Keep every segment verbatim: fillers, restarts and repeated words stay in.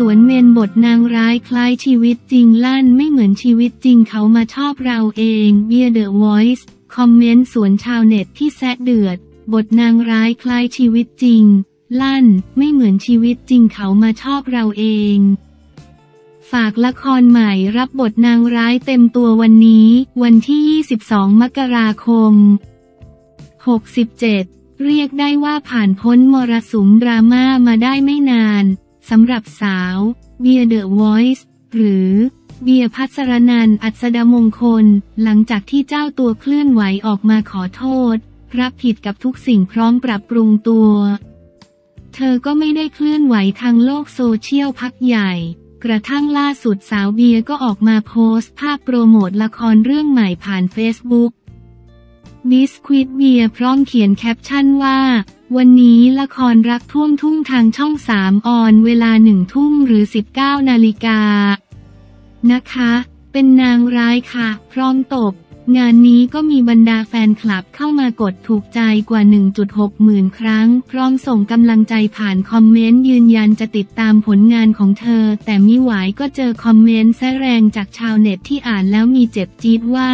สวนเมนบทนางร้ายคล้ายชีวิตจริงลั่นไม่เหมือนชีวิตจริงเขามาชอบเราเองเบียร์เดอะวอยซ์คอมเมนต์สวนชาวเน็ตที่แซะเดือดบทนางร้ายคล้ายชีวิตจริงลั่นไม่เหมือนชีวิตจริงเขามาชอบเราเองฝากละครใหม่รับบทนางร้ายเต็มตัววันนี้วันที่ยี่สิบสองมกราคมหกเจ็ดเรียกได้ว่าผ่านพ้นมรสุมดราม่ามาได้ไม่นานสำหรับสาวเบียร์เดอะวอยซ์หรือเบียร์ ภัสรนันท์ อัศดามงคลหลังจากที่เจ้าตัวเคลื่อนไหวออกมาขอโทษรับผิดกับทุกสิ่งพร้อมปรับปรุงตัวเธอก็ไม่ได้เคลื่อนไหวทางโลกโซเชียลพักใหญ่กระทั่งล่าสุดสาวเบียร์ก็ออกมาโพสต์ภาพโปรโมทละครเรื่องใหม่ผ่าน Facebook Bizcuitbeer พร้อมเขียนแคปชั่นว่าวันนี้ละครรักท่วมทุ่งทางช่องสามออนเวลาหนึ่งทุ่มหรือสิบเก้านาฬิกานะคะเป็นนางร้ายค่ะพร้อมตบงานนี้ก็มีบรรดาแฟนคลับเข้ามากดถูกใจกว่า หนึ่งจุดหกหมื่น ครั้งพร้อมส่งกำลังใจผ่านคอมเมนต์ยืนยันจะติดตามผลงานของเธอแต่มิหวายก็เจอคอมเมนต์แซะแรงจากชาวเน็ตที่อ่านแล้วมีเจ็บจี๊ดว่า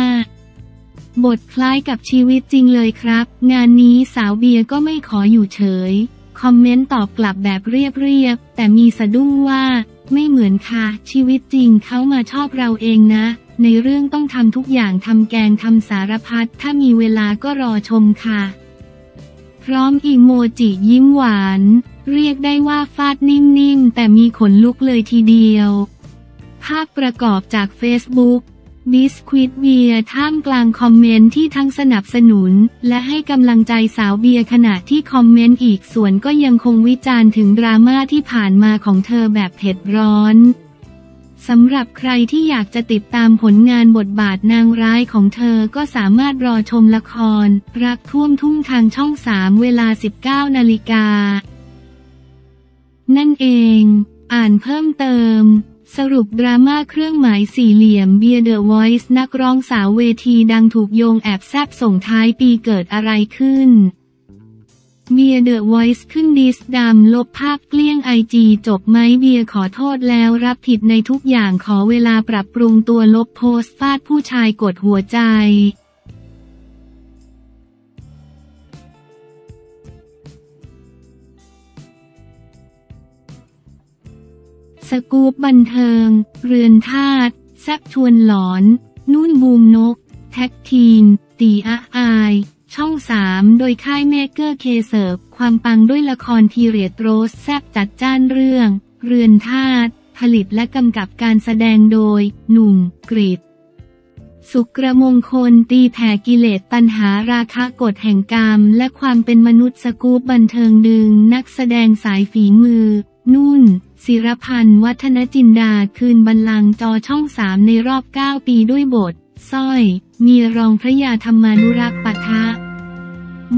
บทคล้ายกับชีวิตจริงเลยครับงานนี้สาวเบียร์ก็ไม่ขออยู่เฉยคอมเมนต์ตอบกลับแบบเรียบๆแต่มีสะดุ้งว่าไม่เหมือนค่ะชีวิตจริงเขามาชอบเราเองนะในเรื่องต้องทำทุกอย่างทำแกงทำสารพัดถ้ามีเวลาก็รอชมค่ะพร้อมอีโมจิยิ้มหวานเรียกได้ว่าฟาดนิ่มๆแต่มีขนลุกเลยทีเดียวภาพประกอบจาก Facebook Bizcuitbeer ท่ามกลางคอมเมนต์ที่ทั้งสนับสนุนและให้กำลังใจสาวเบียร์ขณะที่คอมเมนต์อีกส่วนก็ยังคงวิจารณ์ถึงดราม่าที่ผ่านมาของเธอแบบเผ็ดร้อนสำหรับใครที่อยากจะติดตามผลงานบทบาทนางร้ายของเธอก็สามารถรอชมละครรักท่วมทุ่งทางช่องสามเวลาสิบเก้านาฬิกานั่นเองอ่านเพิ่มเติมสรุปดราม่าเครื่องหมายสี่เหลี่ยมเบียร์เดอะวอยซ์นักร้องสาวเวทีดังถูกโยงแอบแซบส่งท้ายปีเกิดอะไรขึ้นเบียร์เดอะวอยซ์ขึ้นดิสดำลบภาพเกลี้ยงไอจีจบไหมเบียร์ขอโทษแล้วรับผิดในทุกอย่างขอเวลาปรับปรุงตัวลบโพสต์ฟาดผู้ชายกดหัวใจสกู๊ปบันเทิงเรือนธาตุแซบชวนหลอนนุ่นบูมนกแท็กทีมตีอาอายช่องสามโดยค่ายเมเกอร์เคเสิร์ฟความปังด้วยละครพีเรียดโรสแซบจัดจ้านเรื่องเรือนธาตุผลิตและกำกับการแสดงโดยหนุ่มกฤษณ์สุกรมงคลตีแผ่กิเลสปัญหาราคะกฎแห่งกรรมและความเป็นมนุษย์สกู๊ปบันเทิงดึงนักแสดงสายฝีมือนุ่นศิรพันธ์วัฒนจินดาคืนบัลลังก์จอช่องสามในรอบเก้าปีด้วยบทสร้อยเมียรองพระยาธรรมานุรักษ์ปะทะ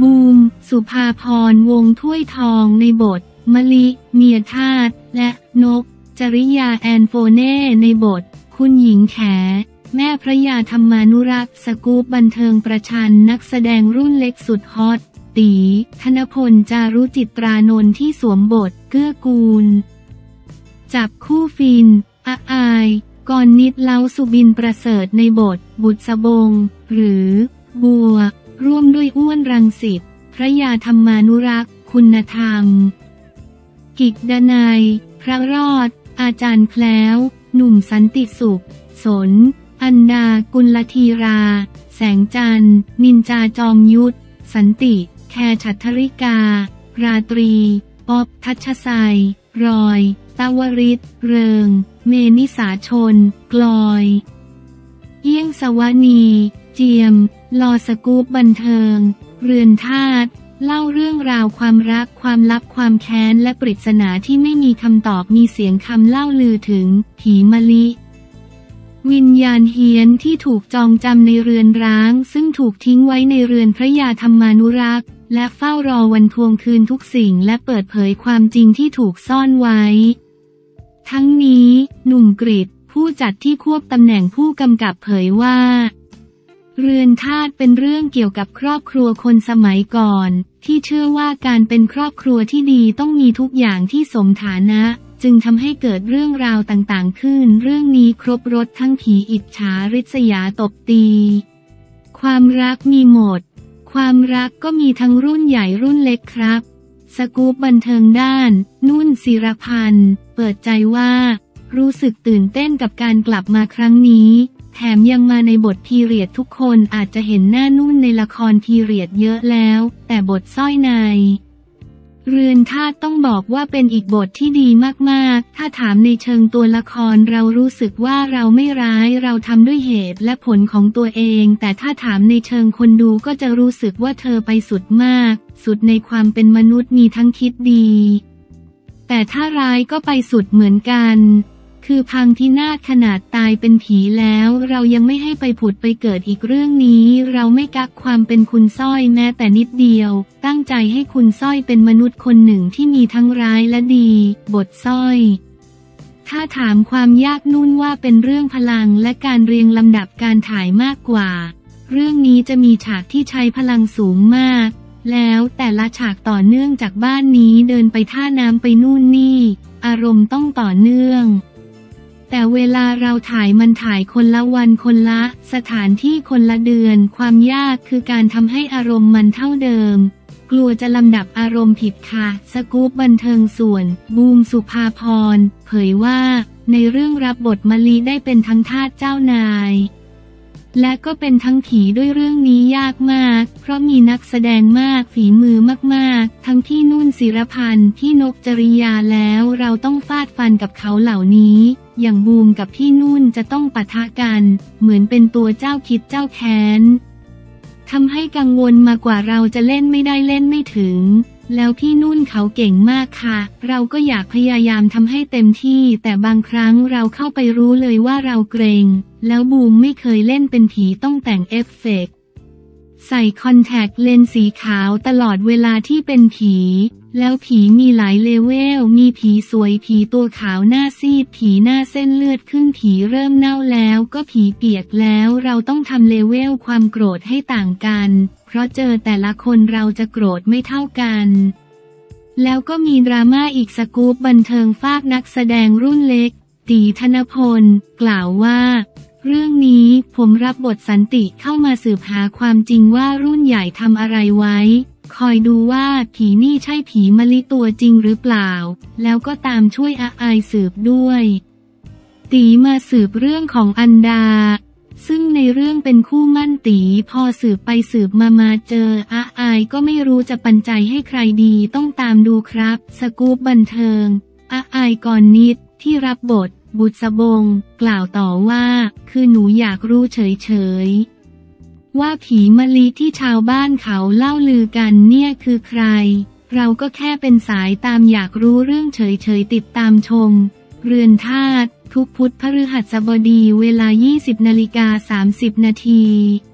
บูมสุภาพรวงถ้วยทองในบทมะลิเมียธาตุและนกจริยาแอนโฟเน่ในบทคุณหญิงแขแม่พระยาธรรมานุรักษ์สกู๊ปบันเทิงประชันนักแสดงรุ่นเล็กสุดฮอตตีธนพลจารุจิตรานนท์ที่สวมบทเกื้อกูลจับคู่ฟินอาอายกรนิดเล้าสุบินประเสริฐในบทบุษบงหรือบัวร่วมด้วยอ้วนรังสิตพระยาธรรมานุรักษ์คุณธรรมกิจดนัยพระรอดอาจารย์แคล้วหนุ่มสันติสุขสนอันดากุลธีราแสงจันทร์นินจาจอมยุทธสันติแคร์ฉัตรธริการาตรีป๊อบทัชชัยรอยตาวริศเริงเมนิสาชนกลอยเอี้ยงสวนีเจียมลอสกู๊ปบันเทิงเรือนธาตุเล่าเรื่องราวความรักความลับความแค้นและปริศนาที่ไม่มีคำตอบมีเสียงคำเล่าลือถึงผีมะลิวิญญาณเฮียนที่ถูกจองจำในเรือนร้างซึ่งถูกทิ้งไว้ในเรือนพระยาธรรมานุรักษ์และเฝ้ารอวันทวงคืนทุกสิ่งและเปิดเผยความจริงที่ถูกซ่อนไว้ทั้งนี้หนุ่มกฤษณ์ผู้จัดที่ควบตำแหน่งผู้กำกับเผยว่าเรือนธาตุเป็นเรื่องเกี่ยวกับครอบครัวคนสมัยก่อนที่เชื่อว่าการเป็นครอบครัวที่ดีต้องมีทุกอย่างที่สมฐานะ จึงทำให้เกิดเรื่องราวต่างๆขึ้นเรื่องนี้ครบรสทั้งผีอิจฉาริษยาตบตีความรักมีหมดความรักก็มีทั้งรุ่นใหญ่รุ่นเล็กครับสกู๊ปบันเทิงด้านนุ่นศิรพันธ์เปิดใจว่ารู้สึกตื่นเต้นกับการกลับมาครั้งนี้แถมยังมาในบทพีเรียดทุกคนอาจจะเห็นหน้านุ่นในละครพีเรียดเยอะแล้วแต่บทสร้อยในเรือนธาตุต้องบอกว่าเป็นอีกบทที่ดีมากๆถ้าถามในเชิงตัวละครเรารู้สึกว่าเราไม่ร้ายเราทำด้วยเหตุและผลของตัวเองแต่ถ้าถามในเชิงคนดูก็จะรู้สึกว่าเธอไปสุดมากสุดในความเป็นมนุษย์มีทั้งคิดดีแต่ถ้าร้ายก็ไปสุดเหมือนกันคือพังที่นาฏขนาดตายเป็นผีแล้วเรายังไม่ให้ไปผุดไปเกิดอีกเรื่องนี้เราไม่กักความเป็นคุณสร้อยแม้แต่นิดเดียวตั้งใจให้คุณสร้อยเป็นมนุษย์คนหนึ่งที่มีทั้งร้ายและดีบทสร้อยถ้าถามความยากนุ่นว่าเป็นเรื่องพลังและการเรียงลำดับการถ่ายมากกว่าเรื่องนี้จะมีฉากที่ใช้พลังสูงมากแล้วแต่ละฉากต่อเนื่องจากบ้านนี้เดินไปท่าน้ำไปนู่นนี่อารมณ์ต้องต่อเนื่องแต่เวลาเราถ่ายมันถ่ายคนละวันคนละสถานที่คนละเดือนความยากคือการทำให้อารมณ์มันเท่าเดิมกลัวจะลำดับอารมณ์ผิดค่ะสกู๊ปบันเทิงส่วนบูมสุภาพรเผยว่าในเรื่องรับบทมลีได้เป็นทั้งทาสเจ้านายและก็เป็นทั้งผีด้วยเรื่องนี้ยากมากเพราะมีนักแสดงมากฝีมือมากๆทั้งที่นุ่นศิรพันธ์ที่นกจริยาแล้วเราต้องฟาดฟันกับเขาเหล่านี้อย่างบูมกับพี่นุ่นจะต้องปะทะกันเหมือนเป็นตัวเจ้าคิดเจ้าแค้นทำให้กังวลมากกว่าเราจะเล่นไม่ได้เล่นไม่ถึงแล้วพี่นุ่นเขาเก่งมากค่ะเราก็อยากพยายามทำให้เต็มที่แต่บางครั้งเราเข้าไปรู้เลยว่าเราเกรงแล้วบูมไม่เคยเล่นเป็นผีต้องแต่งเอฟเฟกต์ใส่คอนแทคเลนส์สีขาวตลอดเวลาที่เป็นผีแล้วผีมีหลายเลเวลมีผีสวยผีตัวขาวหน้าซีดผีหน้าเส้นเลือดขึ้นผีเริ่มเน่าแล้วก็ผีเปียกแล้วเราต้องทำเลเวลความโกรธให้ต่างกันเพราะเจอแต่ละคนเราจะโกรธไม่เท่ากันแล้วก็มีดราม่าอีกสกู๊ปบันเทิงฝากนักแสดงรุ่นเล็กตีธนพลกล่าวว่าเรื่องนี้ผมรับบทสันติเข้ามาสืบหาความจริงว่ารุ่นใหญ่ทำอะไรไว้คอยดูว่าผีนี่ใช่ผีมะลิตัวจริงหรือเปล่าแล้วก็ตามช่วยอาไอสืบด้วยตีมาสืบเรื่องของอันดาซึ่งในเรื่องเป็นคู่มั่นตีพอสืบไปสืบมามาเจออาไอก็ไม่รู้จะปันใจให้ใครดีต้องตามดูครับสกู๊ปบันเทิงอาไอก่อนนิดที่รับบทบุษบงกล่าวต่อว่าคือหนูอยากรู้เฉยๆว่าผีมะลิที่ชาวบ้านเขาเล่าลือกันเนี่ยคือใครเราก็แค่เป็นสายตามอยากรู้เรื่องเฉยๆติดตามชมเรือนธาตุทุกพุธพฤหัสบดีเวลา ยี่สิบนาฬิกาสามสิบนาที น.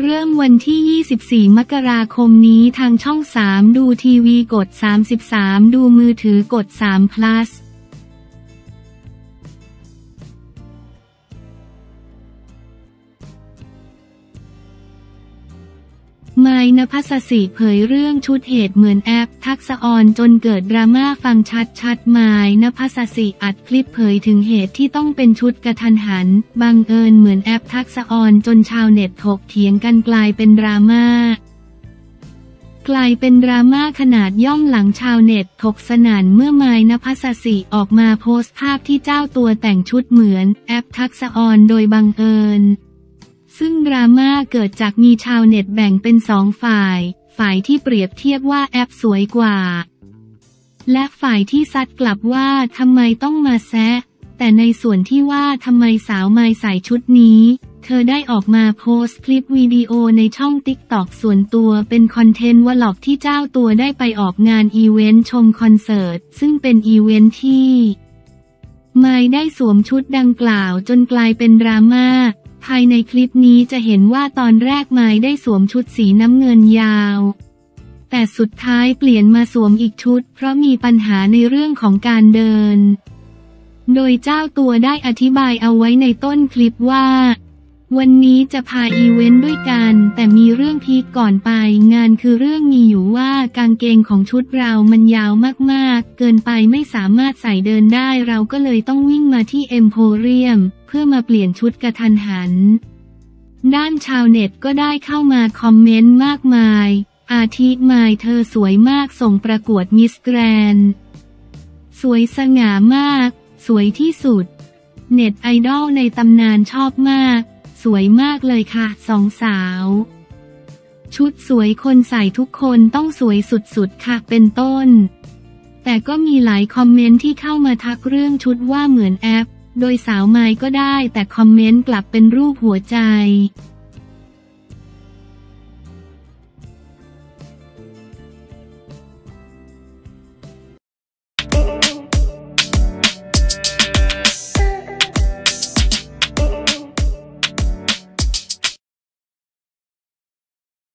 เริ่มวันที่ ยี่สิบสี่มกราคมนี้ทางช่องสามดูทีวีกดสามสิบสามดูมือถือกดสามพลัสไมค์ ณภัสสิเผยเรื่องชุดเหตุเหมือนแอปทักษอรจนเกิดดราม่าฟังชัดชัดไมค์ ณภัสสิอัดคลิปเผยถึงเหตุที่ต้องเป็นชุดกระทันหันบังเอิญเหมือนแอปทักษอรจนชาวเน็ตถกเถียงกันกลายเป็นดราม่ากลายเป็นดราม่าขนาดย่อมหลังชาวเน็ตถกสนานเมื่อไมค์ ณภัสสิออกมาโพสต์ภาพที่เจ้าตัวแต่งชุดเหมือนแอปทักษอรโดยบังเอิญซึ่งดราม่าเกิดจากมีชาวเน็ตแบ่งเป็นสองฝ่ายฝ่ายที่เปรียบเทียบว่าแอปสวยกว่าและฝ่ายที่ซัดกลับว่าทำไมต้องมาแซะแต่ในส่วนที่ว่าทำไมสาวไมค์ใส่ชุดนี้เธอได้ออกมาโพสต์คลิปวิดีโอในช่อง ติ๊กต็อก ส่วนตัวเป็นคอนเทนต์วล็อกที่เจ้าตัวได้ไปออกงานอีเวนต์ชมคอนเสิร์ตซึ่งเป็นอีเวนต์ที่ไมค์ได้สวมชุดดังกล่าวจนกลายเป็นดราม่าภายในคลิปนี้จะเห็นว่าตอนแรกไมค์ได้สวมชุดสีน้ำเงินยาวแต่สุดท้ายเปลี่ยนมาสวมอีกชุดเพราะมีปัญหาในเรื่องของการเดินโดยเจ้าตัวได้อธิบายเอาไว้ในต้นคลิปว่า วันนี้จะพาอีเวนต์ด้วยกันแต่มีเรื่องพีคก่อนไปงานคือเรื่องมีอยู่ว่ากางเกงของชุดเรามันยาวมากๆเกินไปไม่สามารถใส่เดินได้เราก็เลยต้องวิ่งมาที่เอ็มโพเรียมเพื่อมาเปลี่ยนชุดกระทันหันด้านชาวเน็ตก็ได้เข้ามาคอมเมนต์มากมายอาทิมายเธอสวยมากส่งประกวดมิสแกรนด์สวยสง่ามากสวยที่สุดเน็ตไอดอลในตำนานชอบมากสวยมากเลยค่ะสองสาวชุดสวยคนใส่ทุกคนต้องสวยสุดๆค่ะเป็นต้นแต่ก็มีหลายคอมเมนต์ที่เข้ามาทักเรื่องชุดว่าเหมือนแอปโดยสาวไมค์ก็ได้แต่คอมเมนต์กลับเป็นรูปหัวใจ